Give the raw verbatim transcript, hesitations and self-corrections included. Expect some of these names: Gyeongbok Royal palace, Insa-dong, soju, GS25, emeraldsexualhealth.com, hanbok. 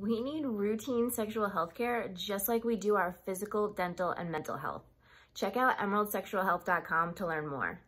We need routine sexual health care just like we do our physical, dental, and mental health. Check out emerald sexual health dot com to learn more.